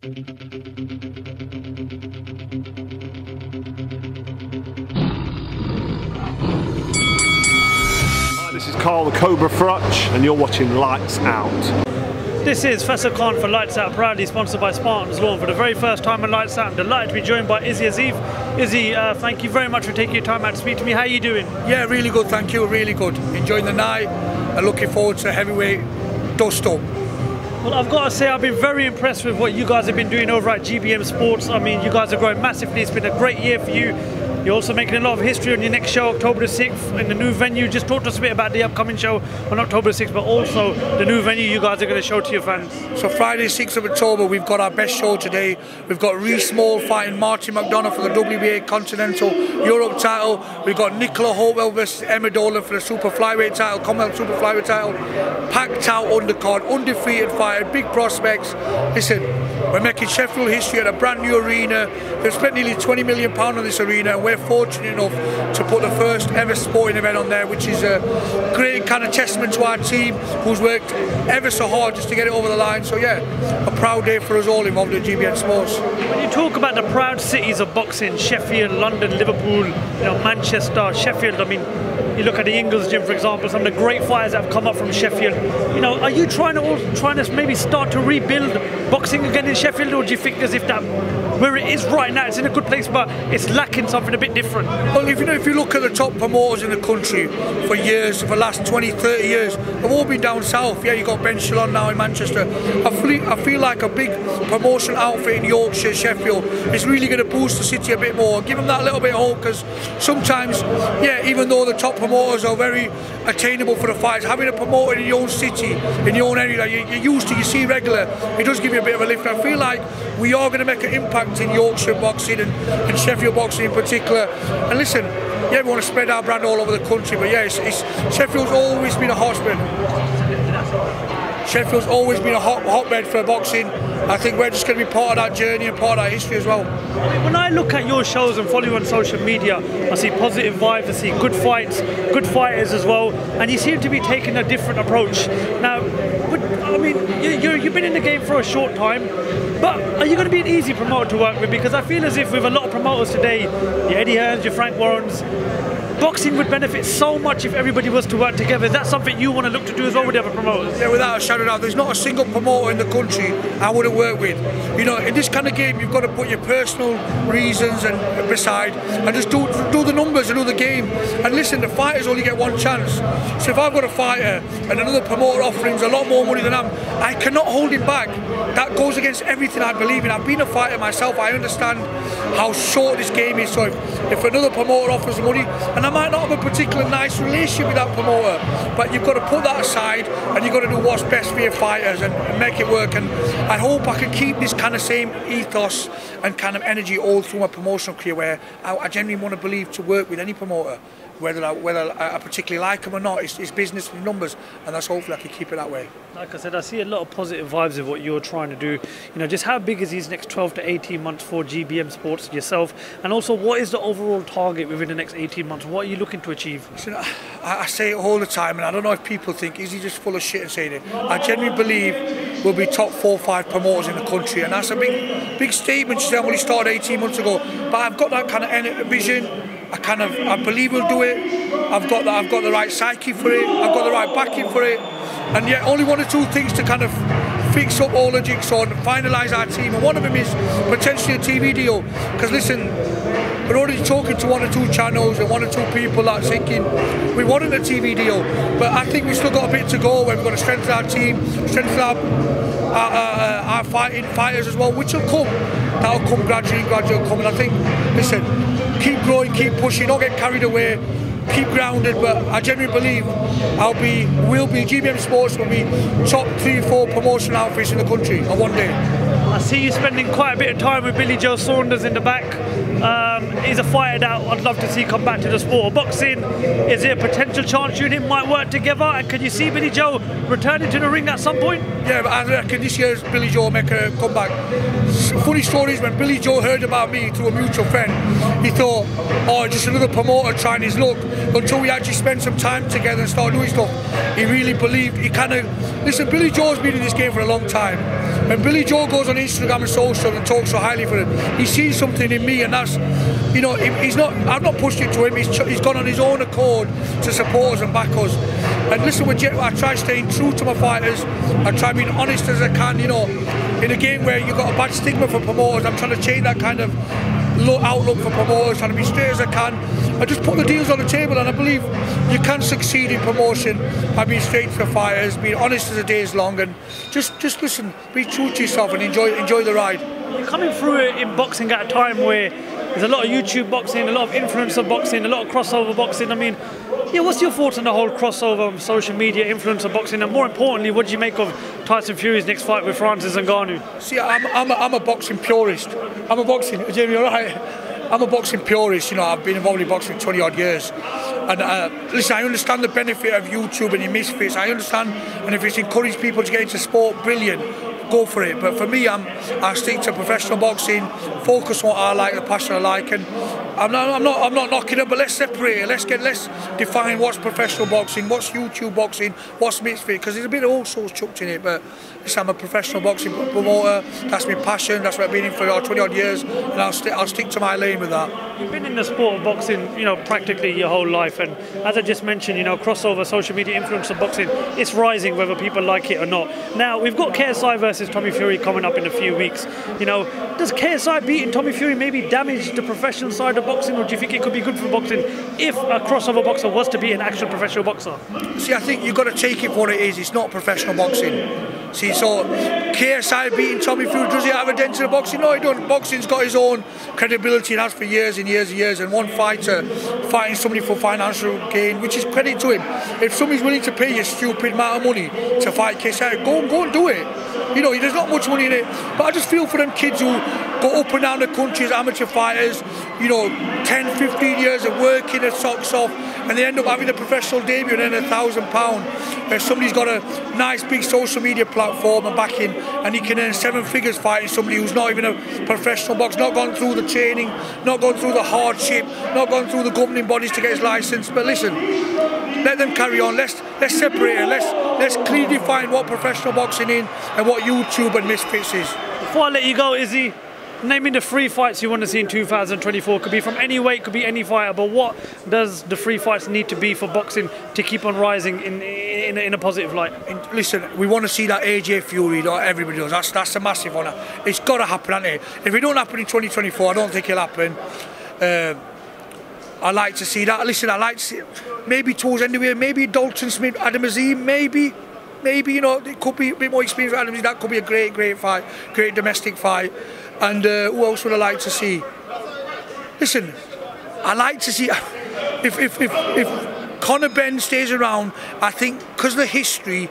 Hi, this is Carl the Cobra Fruch and you're watching Lights Out. This is Faisal Khan for Lights Out, proudly sponsored by Spartans Law. For the very first time in Lights Out, I'm delighted to be joined by Izzy Asif. Izzy, thank you very much for taking your time out to speak to me. How are you doing? Yeah, really good, thank you, really good. Enjoying the night and looking forward to heavyweight dust-up. Well, I've got to say I've been very impressed with what you guys have been doing over at GBM Sports. I mean, you guys are growing massively. It's been a great year for you. You're also making a lot of history on your next show, October the 6th, in the new venue. Just talk to us a bit about the upcoming show on October the 6th, but also the new venue you guys are going to show to your fans. So Friday 6th of October, we've got our best show today. We've got Reece Maul fighting Marty McDonough for the WBA Continental Europe title. We've got Nicola Hope versus Emma Dolan for the Super Flyweight title, Commonwealth Super Flyweight title. Packed out undercard, undefeated fighter, big prospects. Listen, we're making Sheffield history at a brand new arena. They've spent nearly £20 million on this arena, and we're fortunate enough to put the first ever sporting event on there, which is a great kind of testament to our team who's worked ever so hard just to get it over the line. So yeah, a proud day for us all involved in GBN Sports. When you talk about the proud cities of boxing, Sheffield, London, Liverpool, you know, Manchester, Sheffield, I mean, you look at the Ingle's gym, for example, some of the great fighters that have come up from Sheffield. You know, are you trying to maybe start to rebuild boxing again in Sheffield, or do you think as if that where it is right now, it's in a good place, but it's lacking something a bit different? Well, if you look at the top promoters in the country for years, for the last 20, 30 years, they've all been down south. Yeah, you've got Ben Shalom now in Manchester. I feel like a big promotion outfit in Yorkshire, Sheffield, is really going to boost the city a bit more, give them that little bit of hope, because sometimes, yeah, even though the top promoters are very attainable for the fights, having a promoter in your own city, in your own area, you're used to, you see regular, it does give you a bit of a lift. I feel like we are going to make an impact in Yorkshire boxing and Sheffield boxing in particular. And listen, yeah, we want to spread our brand all over the country, but yeah, Sheffield's always been a hotbed. Sheffield's always been a hotbed for boxing. I think we're just going to be part of that journey and part of that history as well. When I look at your shows and follow you on social media, I see positive vibes, I see good fights, good fighters as well, and you seem to be taking a different approach. Now, I mean, you've been in the game for a short time, but are you going to be an easy promoter to work with? Because I feel as if with a lot of promoters today, your Eddie Hearns, your Frank Warrens, boxing would benefit so much if everybody was to work together. Is that something you want to look to do as well with other promoters? Yeah, without a shadow of a doubt, there's not a single promoter in the country I wouldn't work with. You know, in this kind of game, you've got to put your personal reasons and beside, and just do the numbers and do the game. And listen, the fighters only get one chance. So if I've got a fighter and another promoter offerings a lot more money than I cannot hold it back. That goes against everything I believe in. I've been a fighter myself. I understand how short this game is. So if another promoter offers money, and I might not have a particular nice relationship with that promoter, but you've got to put that aside and you've got to do what's best for your fighters and make it work. And I hope I can keep this kind of same ethos and kind of energy all through my promotional career, where I genuinely want to believe to work with any promoter, whether I particularly like them or not. It's business with numbers, and that's hopefully I can keep it that way. Like I said, I see a lot of positive vibes of what you're trying to do. You know, just how big is these next 12 to 18 months for GBM Sports, yourself, and also what is the overall target within the next 18 months? What are you looking to achieve? Listen, I say it all the time, and I don't know if people think, is he just full of shit and saying it? I genuinely believe we'll be top 4 or 5 promoters in the country, and that's a big statement to say. I only started 18 months ago, but I've got that kind of vision. I believe we'll do it. I've got the right psyche for it. I've got the right backing for it. And yet, only 1 or 2 things to kind of fix up all the jigsaw and finalise our team. And one of them is potentially a TV deal. Because listen, we're already talking to 1 or 2 channels and 1 or 2 people that are thinking we wanted a TV deal. But I think we've still got a bit to go, where we've got to strengthen our team, strengthen our fighters as well, which will come. That'll come gradually come. And I think, listen, keep growing, keep pushing, not get carried away, keep grounded. But I genuinely believe we'll be GBM Sports will be top 3 or 4 promotional outfits in the country on one day. I see you spending quite a bit of time with Billy Joe Saunders in the back. He's a fighter that I'd love to see come back to the sport of boxing. Is it a potential chance you and him might work together? And can you see Billy Joe returning to the ring at some point? Yeah, but I reckon this year's Billy Joe make a comeback. Funny story is, when Billy Joe heard about me through a mutual friend, he thought, oh, just another promoter trying his luck. until we actually spent some time together and started doing stuff, he really believed, he kind of, listen, Billy Joe's been in this game for a long time. When Billy Joe goes on Instagram and social and talks so highly for him, he sees something in me, and that's, you know, he's not, I've not pushed it to him, he's gone on his own accord to support us and back us. And listen, I try staying true to my fighters, I try being honest as I can, you know, in a game where you've got a bad stigma for promoters, I'm trying to change that kind of outlook for promoters, trying to be straight as I can. I just put the deals on the table, and I believe you can succeed in promotion by being straight for fighters, being honest as the day is long, and just listen, be true to yourself and enjoy the ride. You're coming through it in boxing at a time where there's a lot of YouTube boxing, a lot of influencer boxing, a lot of crossover boxing. I mean, yeah, what's your thoughts on the whole crossover, social media, influencer boxing, and more importantly, what do you make of Tyson Fury's next fight with Francis Ngannou? See, I'm a boxing purist. I'm a boxing, Jamie, all right? I'm a boxing purist, you know, I've been involved in boxing 20 odd years. And listen, I understand the benefit of YouTube and the misfits, I understand, and if it's encouraged people to get into sport, brilliant, go for it. But for me, I stick to professional boxing, focus on what I like, the passion I like, and I'm not knocking it, but let's separate it. Let's define what's professional boxing, what's YouTube boxing, what's mixed fit, because there's a bit of all sorts chucked in it. But listen, I'm a professional boxing promoter. That's my passion. That's what I've been in for 20 odd years, and I'll stick to my lane with that. You've been in the sport of boxing, you know, practically your whole life, and as I just mentioned, you know, crossover, social media, influencer boxing, it's rising whether people like it or not. Now we've got KSI versus Tommy Fury coming up in a few weeks. You know, does KSI beating Tommy Fury maybe damage the professional side of boxing, or do you think it could be good for boxing if a crossover boxer was to be an actual professional boxer? See, I think you've got to take it for what it is. It's not professional boxing. See, so KSI beating Tommy Fury, does he have a dent in the boxing? No, he doesn't. Boxing's got his own credibility and has for years and years and years, and one fighter fighting somebody for financial gain, which is credit to him. If somebody's willing to pay you a stupid amount of money to fight KSI, go and do it. You know, there's not much money in it, but I just feel for them kids who go up and down the country as amateur fighters, you know, 10, 15 years of working their socks off, and they end up having a professional debut and earn £1,000. If somebody's got a nice big social media platform and backing, and he can earn 7 figures fighting somebody who's not even a professional boxer, not gone through the training, not gone through the hardship, not gone through the governing bodies to get his licence. But listen, let them carry on. Let's separate it. Let's clearly define what professional boxing is and what YouTube and misfits is. Before I let you go, Izzy, naming the 3 fights you want to see in 2024. Could be from any weight, could be any fighter, but what does the 3 fights need to be for boxing to keep on rising in a positive light? Listen, we want to see that AJ Fury, that everybody does. That's a massive honour. It's got to happen, hasn't it? If it don't happen in 2024, I don't think it'll happen. I like to see that. Listen, I like to see maybe towards end of year, maybe Dalton Smith, Adam Azim, maybe, you know, it could be a bit more experience for Adam Azim. That could be a great fight, great domestic fight. And who else would I like to see? Listen, I like to see if Connor Ben stays around, I think because of the history,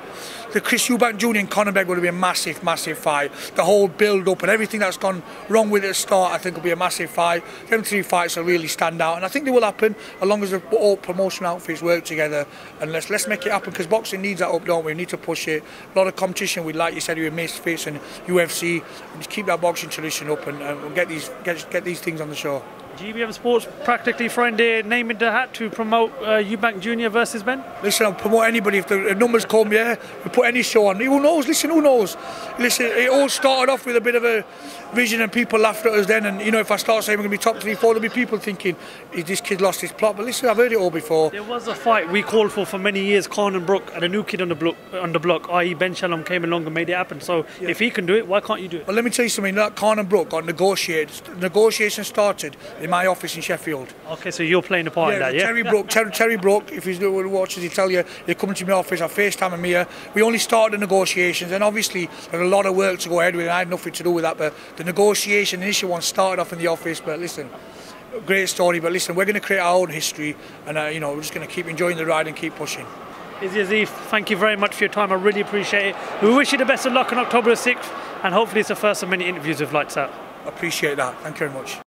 the Chris Eubank Jr and Connor Ben would be a massive fight. The whole build-up and everything that's gone wrong with it at the start, I think will be a massive fight. Them 3 fights will really stand out, and I think they will happen as long as the all promotion outfits work together. And let's make it happen, because boxing needs that up, don't we? We need to push it. A lot of competition, with, like you said, with Mace Fitz and UFC, and just keep that boxing tradition up, and get these things on the show. GBM Sports practically throwing their name in the hat to promote Eubank Jr versus Ben? Listen, I'll promote anybody if the numbers come, yeah. We'll put any show on. Who knows? Listen, who knows? Listen, it all started off with a bit of a vision, and people laughed at us then. And, you know, if I start saying we're going to be top 3, 4, there'll be people thinking, this kid lost his plot. But listen, I've heard it all before. There was a fight we called for many years, Carl and Brooke, and a new kid on the block, i.e. Ben Shalom, came along and made it happen. So yeah, if he can do it, why can't you do it? Well, let me tell you something. That Carl and Brooke got negotiated. Negotiations started in my office in Sheffield. Okay, so you're playing a part in that, yeah? Terry Brooke, if he's watching, he'll tell you, he'll come to my office, I FaceTime him here. We only started the negotiations, and obviously there's a lot of work to go ahead with, and I had nothing to do with that, but the negotiation, the initial one, started off in the office. But listen, great story, but listen, we're going to create our own history, and you know, we're just going to keep enjoying the ride and keep pushing. Izzy Asif, thank you very much for your time, I really appreciate it. We wish you the best of luck on October 6th, and hopefully it's the first of many interviews with Lights Out. I appreciate that, thank you very much.